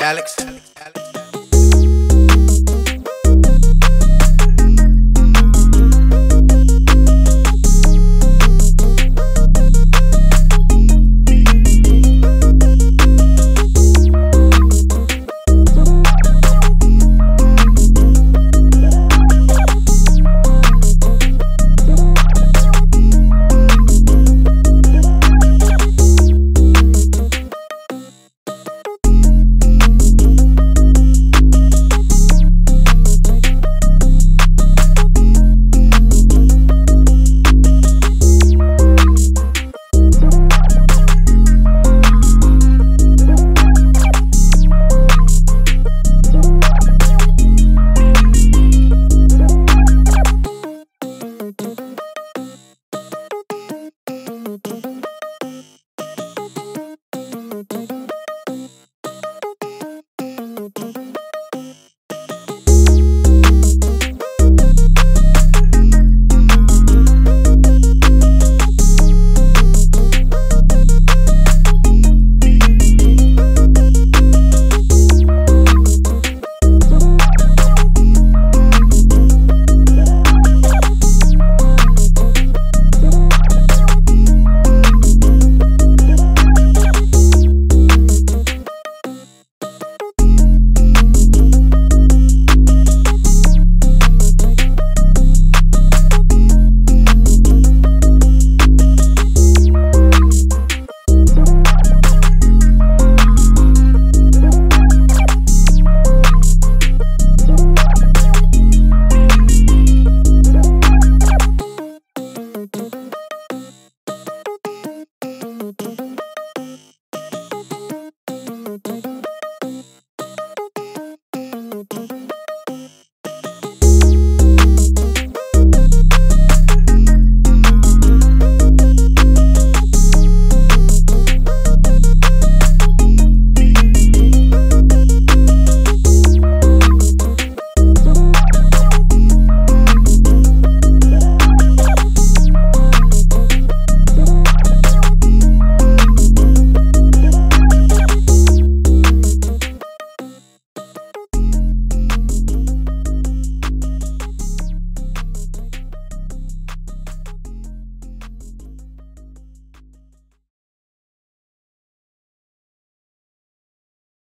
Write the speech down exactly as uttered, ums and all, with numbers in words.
Alex.